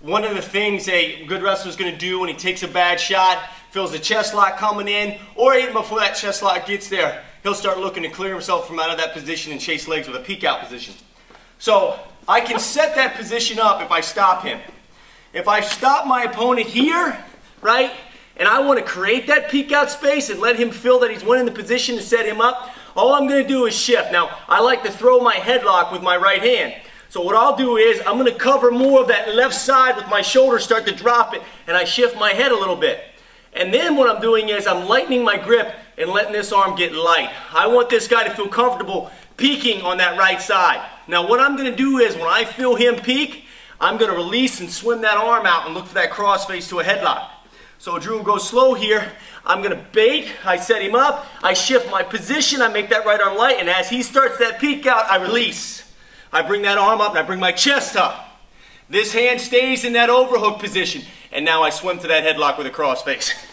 One of the things a good wrestler is going to do when he takes a bad shot, feels the chest lock coming in, or even before that chest lock gets there, he'll start looking to clear himself from out of that position and chase legs with a peek out position. So I can set that position up if I stop him. If I stop my opponent here, right, and I want to create that peek out space and let him feel that he's winning the position to set him up, all I'm going to do is shift. Now, I like to throw my headlock with my right hand. So what I'll do is I'm going to cover more of that left side with my shoulders, start to drop it, and I shift my head a little bit. And then what I'm doing is I'm lightening my grip and letting this arm get light. I want this guy to feel comfortable peaking on that right side. Now what I'm going to do is when I feel him peak, I'm going to release and swim that arm out and look for that crossface to a headlock. So Drew will go slow here. I'm going to bait. I set him up. I shift my position. I make that right arm light. And as he starts that peek out, I release. I bring that arm up and I bring my chest up. This hand stays in that overhook position. And now I swim to that headlock with a crossface.